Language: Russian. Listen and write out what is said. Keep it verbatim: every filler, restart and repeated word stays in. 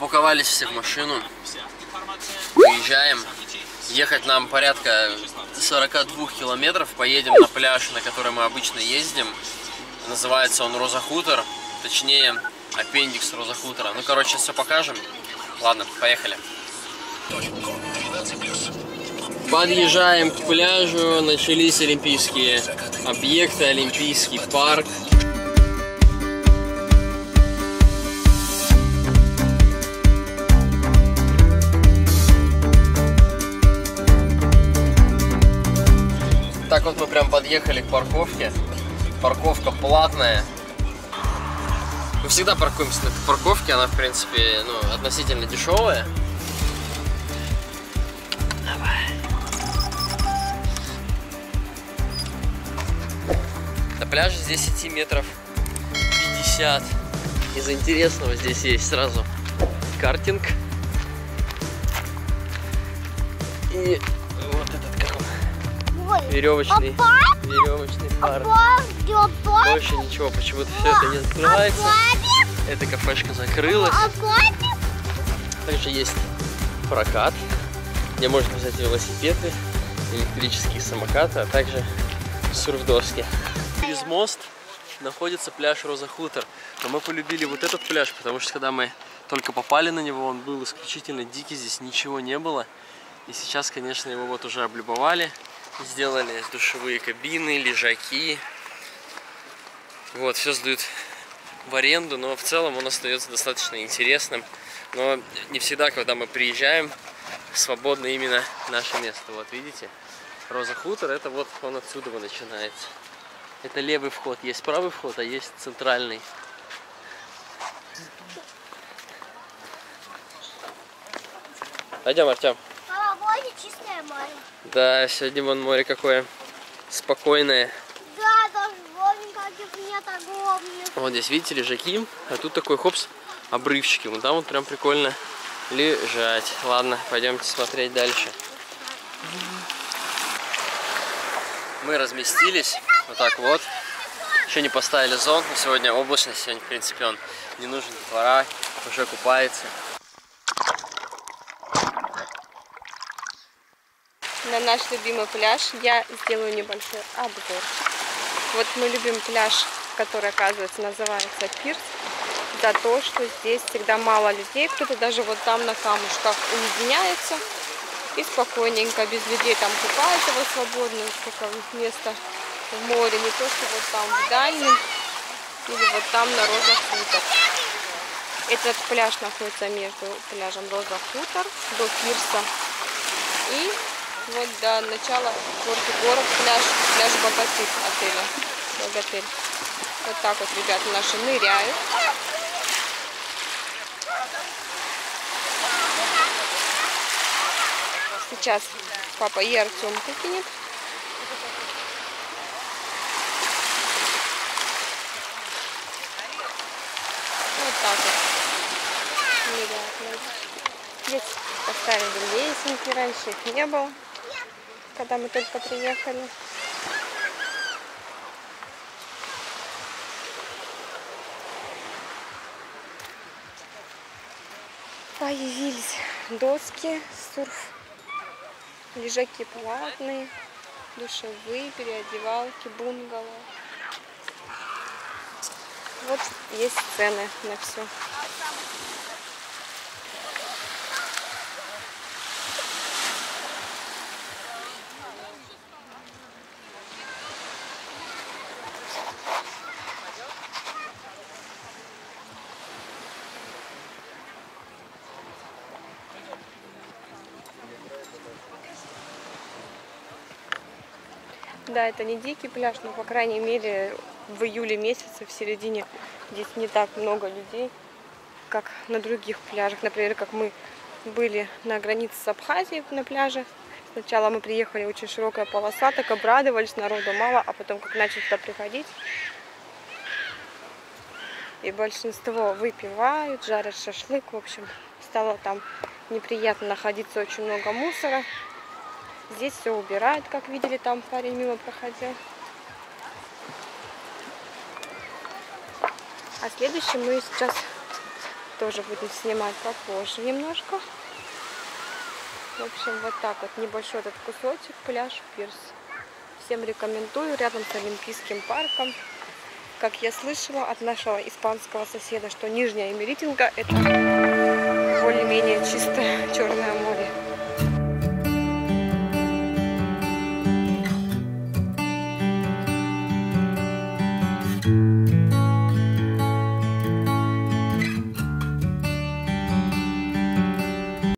запаковались все в машину, уезжаем. Ехать нам порядка сорока двух километров. Поедем на пляж, на который мы обычно ездим. Называется он Роза Хутор. Точнее, аппендикс Роза Хутора. Ну, короче, все покажем. Ладно, поехали. Подъезжаем к пляжу. Начались олимпийские объекты, Олимпийский парк. Так вот мы прям подъехали к парковке. Парковка платная. Мы всегда паркуемся на этой парковке, она в принципе, ну, относительно дешевая. До пляжа здесь идти метров пятьдесят. Из интересного здесь есть сразу картинг. И вот этот как он. Веревочный, веревочный парк. Больше ничего, почему-то все это не открывается. Эта кафешка закрылась. Также есть прокат, где можно взять велосипеды, электрические самокаты, а также сурф-доски. Через мост находится пляж Роза Хутор. Но мы полюбили вот этот пляж, потому что когда мы только попали на него, он был исключительно дикий, здесь ничего не было. И сейчас, конечно, его вот уже облюбовали. Сделали душевые кабины, лежаки. Вот, все сдают в аренду, но в целом он остается достаточно интересным. Но не всегда, когда мы приезжаем, свободно именно наше место. Вот, видите? Роза Хутор, это вот он отсюда начинается. Это левый вход. Есть правый вход, а есть центральный. Пойдем, Артем. Чистое море. Да, сегодня вон море какое спокойное. Да, даже никаких нет, огромных. Вот здесь, видите, лежаки, а тут такой, хопс, обрывчики. Вон там вот прям прикольно лежать. Ладно, пойдемте смотреть дальше. Мы разместились вот так вот. Еще не поставили зонт, но сегодня облачность, сегодня, в принципе, он не нужен для двора, уже купается. На наш любимый пляж я сделаю небольшой обзор. Вот мы любим пляж, который, оказывается, называется Пирс, за то, что здесь всегда мало людей, кто-то даже вот там на камушках уединяется и спокойненько, без людей там купается, вот свободно, сколько места в море, не то, что вот там в дальнем или вот там на Роза Хутор. Этот пляж находится между пляжем Роза Хутор до пирса и вот до начала город, пляж, пляж Богатырь отеля. Богатырь. Вот так вот ребята наши ныряют. Сейчас папа и Артем покинет. Вот так вот ныряют. Здесь поставили лесенки, раньше их не было, когда мы только приехали. Появились доски, сурф, лежаки платные, душевые, переодевалки, бунгало. Вот есть цены на все. Да, это не дикий пляж, но, по крайней мере, в июле месяце, в середине, здесь не так много людей, как на других пляжах. Например, как мы были на границе с Абхазией на пляже. Сначала мы приехали, очень широкая полоса, так обрадовались, народу мало, а потом, как начали туда приходить, и большинство выпивают, жарят шашлык, в общем, стало там неприятно находиться, очень много мусора. Здесь все убирают, как видели, там парень мимо проходил. А следующий мы сейчас тоже будем снимать попозже немножко. В общем, вот так вот небольшой этот кусочек, пляж Пирс. Всем рекомендую, рядом с Олимпийским парком. Как я слышала от нашего испанского соседа, что Нижняя Имеретинка это...